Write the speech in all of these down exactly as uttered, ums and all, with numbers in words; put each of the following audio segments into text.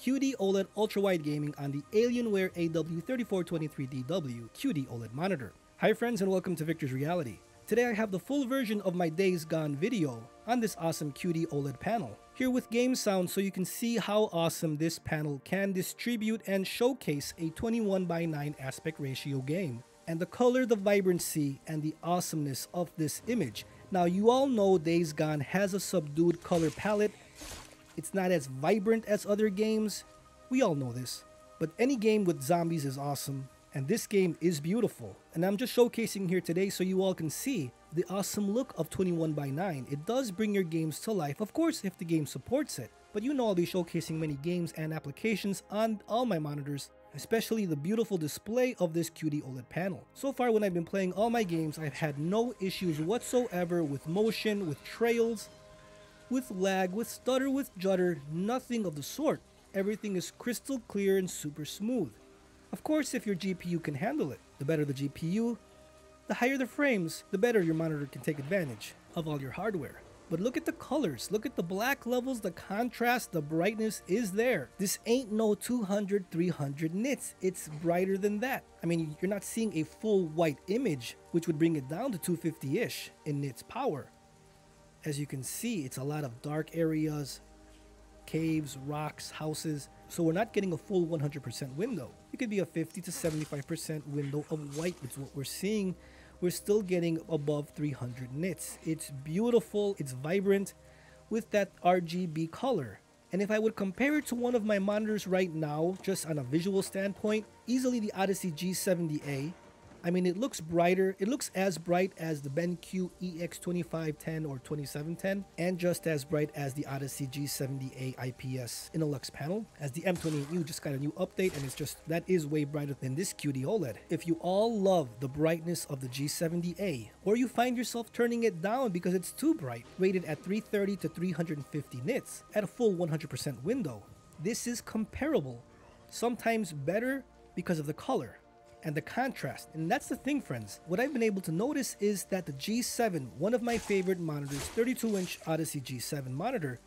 Q D OLED ultrawide gaming on the Alienware A W three four two three D W Q D OLED monitor. Hi friends, and welcome to Victor's Reality. Today I have the full version of my Days Gone video on this awesome Q D OLED panel, here with game sound so you can see how awesome this panel can distribute and showcase a twenty-one by nine aspect ratio game, and the color, the vibrancy, and the awesomeness of this image. Now, you all know Days Gone has a subdued color palette. It's not as vibrant as other games, we all know this, but any game with zombies is awesome. And this game is beautiful, and I'm just showcasing here today so you all can see the awesome look of twenty-one by nine. It does bring your games to life, of course, if the game supports it. But you know I'll be showcasing many games and applications on all my monitors, especially the beautiful display of this Q D OLED panel. So far, when I've been playing all my games, I've had no issues whatsoever with motion, with trails, with lag, with stutter, with judder, nothing of the sort. Everything is crystal clear and super smooth. Of course, if your G P U can handle it. The better the G P U, the higher the frames, the better your monitor can take advantage of all your hardware. But look at the colors, look at the black levels, the contrast, the brightness is there. This ain't no two hundred, three hundred nits, it's brighter than that. I mean, you're not seeing a full white image, which would bring it down to two fifty-ish in nits power. As you can see, it's a lot of dark areas, caves, rocks, houses, so we're not getting a full one hundred percent window. It could be a fifty to seventy-five percent window of white, it's what we're seeing. We're still getting above three hundred nits. It's beautiful, it's vibrant, with that R G B color. And if I would compare it to one of my monitors right now, just on a visual standpoint, easily the Odyssey G seventy A. I mean, it looks brighter, it looks as bright as the BenQ E X twenty-five ten or twenty-seven ten, and just as bright as the Odyssey G seventy A I P S Inolux panel, as the M twenty-eight U just got a new update, and it's just, that is way brighter than this Q D OLED. If you all love the brightness of the G seventy A, or you find yourself turning it down because it's too bright, rated at three thirty to three fifty nits at a full one hundred percent window, this is comparable, sometimes better because of the color and the contrast. And that's the thing, friends. What I've been able to notice is that the G seven, one of my favorite monitors, thirty-two inch Odyssey G seven monitor,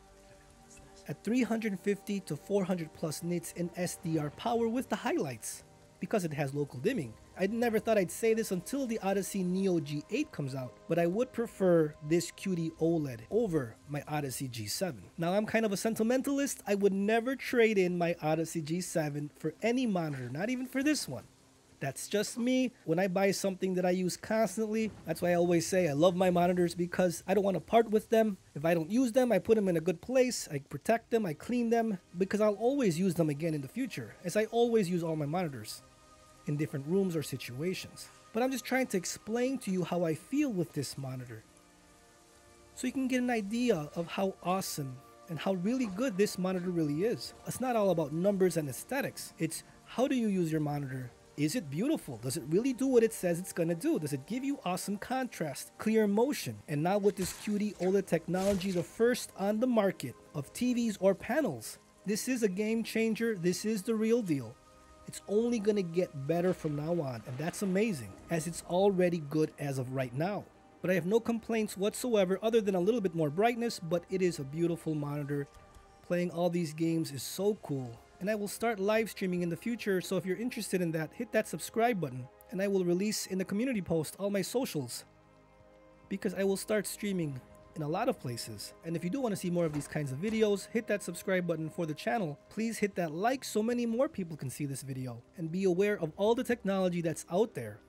at three fifty to four hundred plus nits in S D R power with the highlights, because it has local dimming. I never thought I'd say this until the Odyssey Neo G eight comes out, but I would prefer this Q D OLED over my Odyssey G seven. Now, I'm kind of a sentimentalist. I would never trade in my Odyssey G seven for any monitor, not even for this one. That's just me. When I buy something that I use constantly, that's why I always say I love my monitors, because I don't want to part with them. If I don't use them, I put them in a good place, I protect them, I clean them, because I'll always use them again in the future, as I always use all my monitors in different rooms or situations. But I'm just trying to explain to you how I feel with this monitor, so you can get an idea of how awesome and how really good this monitor really is. It's not all about numbers and aesthetics. It's how do you use your monitor? Is it beautiful? Does it really do what it says it's gonna do? Does it give you awesome contrast, clear motion? And now with this Q D OLED technology, the first on the market of T Vs or panels, this is a game changer. This is the real deal. It's only gonna get better from now on, and that's amazing, as it's already good as of right now. But I have no complaints whatsoever, other than a little bit more brightness, but it is a beautiful monitor. Playing all these games is so cool. And I will start live streaming in the future, so if you're interested in that, hit that subscribe button, and I will release in the community post all my socials, because I will start streaming in a lot of places. And if you do want to see more of these kinds of videos, hit that subscribe button for the channel. Please hit that like so many more people can see this video, and be aware of all the technology that's out there.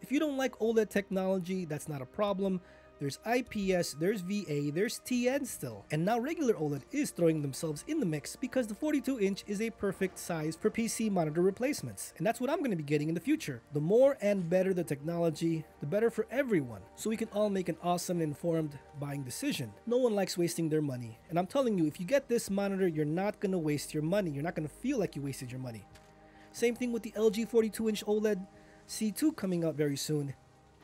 If you don't like OLED technology, that's not a problem. There's I P S, there's V A, there's T N still. And now regular OLED is throwing themselves in the mix, because the forty-two inch is a perfect size for P C monitor replacements. And that's what I'm going to be getting in the future. The more and better the technology, the better for everyone, so we can all make an awesome, informed buying decision. No one likes wasting their money. And I'm telling you, if you get this monitor, you're not going to waste your money. You're not going to feel like you wasted your money. Same thing with the L G forty-two inch OLED C two coming out very soon.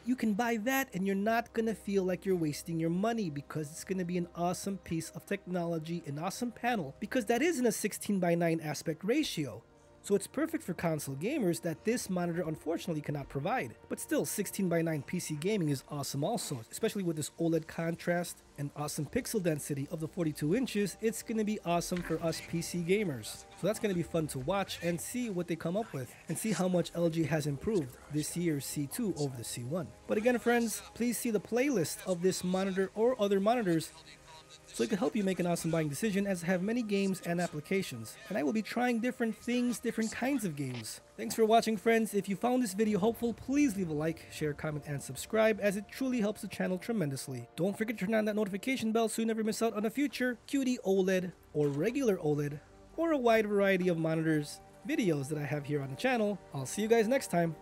You can buy that, and you're not gonna feel like you're wasting your money, because it's gonna be an awesome piece of technology, an awesome panel, because that isn't a sixteen by nine aspect ratio. so it's perfect for console gamers that this monitor unfortunately cannot provide. But still, sixteen by nine P C gaming is awesome also, especially with this OLED contrast and awesome pixel density of the forty-two inches, it's going to be awesome for us P C gamers. So that's going to be fun to watch and see what they come up with, and see how much L G has improved this year's C two over the C one. But again friends, please see the playlist of this monitor or other monitors so it can help you make an awesome buying decision, as I have many games and applications, and I will be trying different things, different kinds of games. Thanks for watching friends. If you found this video helpful, please leave a like, share, comment, and subscribe, as it truly helps the channel tremendously. Don't forget to turn on that notification bell so you never miss out on a future Q D OLED or regular OLED or a wide variety of monitors videos that I have here on the channel. I'll see you guys next time.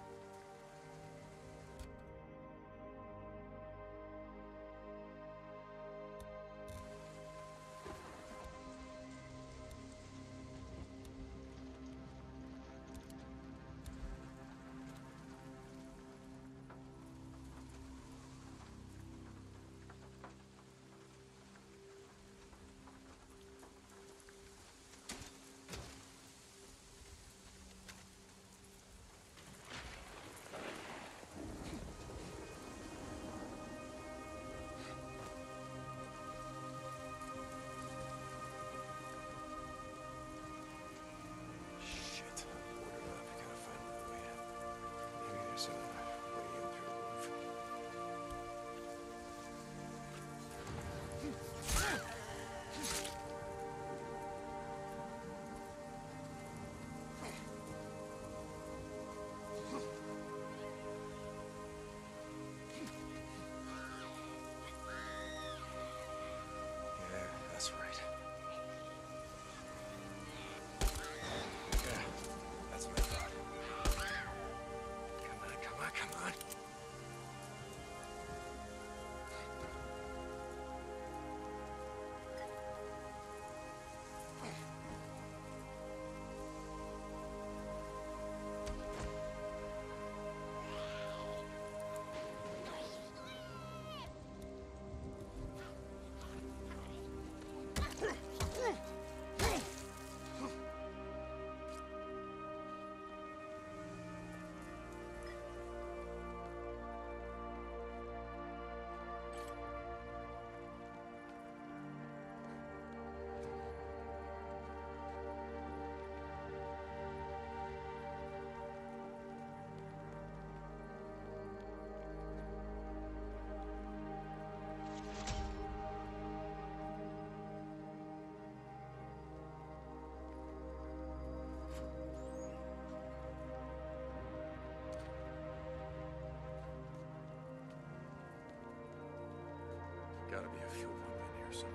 Gotta be a fuel pump in here somewhere.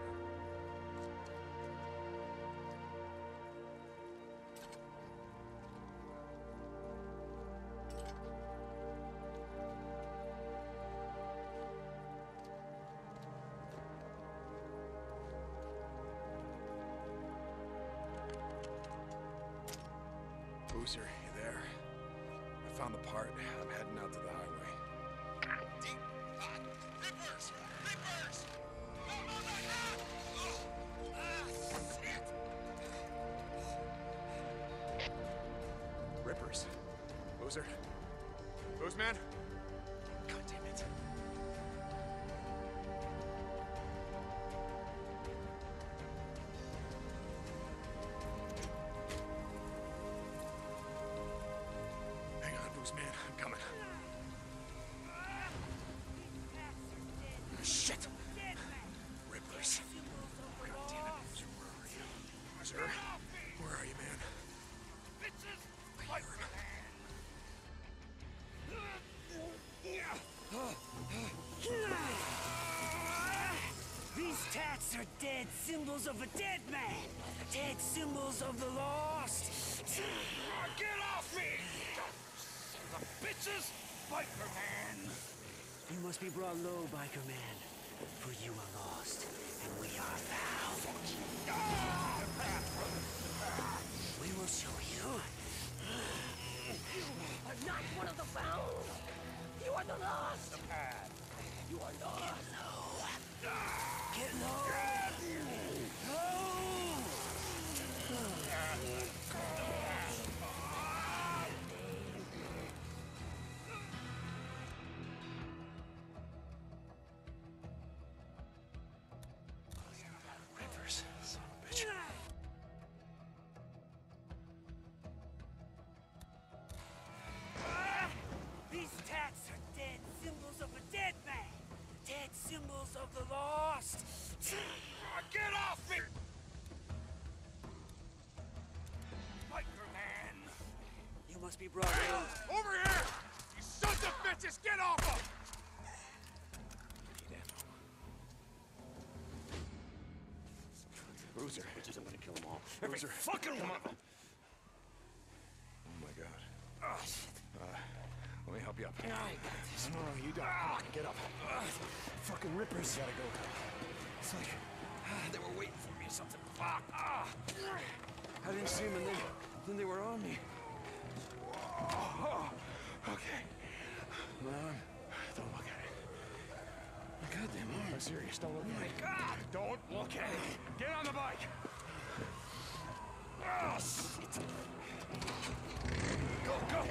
Boozer, you there? I found the part. I'm heading out to the highway. Boozer? Boozman? God damn it. Hang on, Boozman. I'm coming. Shit! Rippers. God damn it. Boozer, where are you? Boozer? Where are you, man? Bitches! I hear him. These tats are dead symbols of a dead man! Dead symbols of the lost! Get off me! Son of bitches! Biker man! You must be brought low, biker man. For you are lost, and we are found. We will show you. You are not one of the found! You are the lost! You are lost! Get low! Get low! Get low! Low. be brought in. Over here! You sons of bitches, get off him! I need ammo. Bruiser. Bitches, I'm gonna kill them all. Bruiser. Every fucking one of them! Oh my god. Oh, shit. Uh, let me help you up. No, I got this. No, no, you don't. Ah. Come on, get up. Uh, fucking rippers. You gotta go. It's like uh, they were waiting for me or something. Fuck. Ah. I didn't see them, and they, then they were on me. Oh, okay. Mom, don't look at it. God damn it. I'm serious. Don't look oh at it. Oh my god. Don't look at it. Get on the bike. Oh, shit. Go, go.